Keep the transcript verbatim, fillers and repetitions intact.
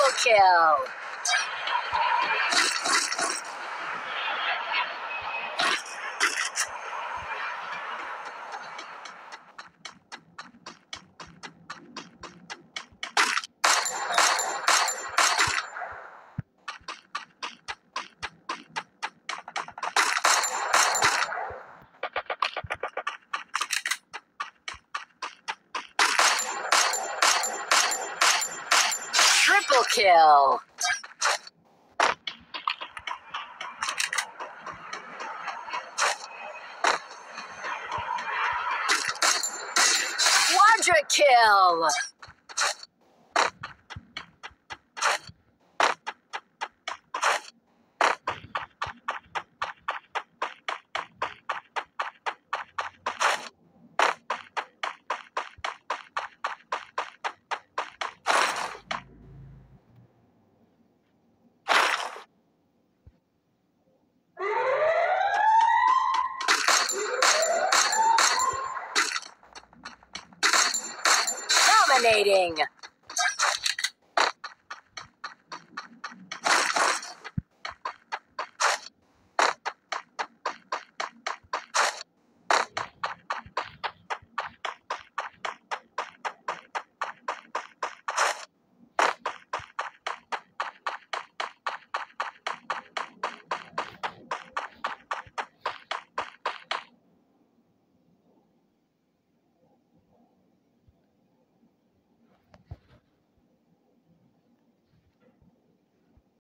Triple kill. Triple kill. Quadra kill. Dominating.